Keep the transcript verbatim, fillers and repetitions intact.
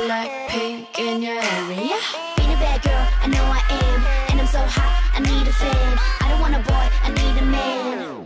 Blackpink in your area. Being a bad girl, I know I am, and I'm so hot, I need a fan. I don't want a boy, I need a man.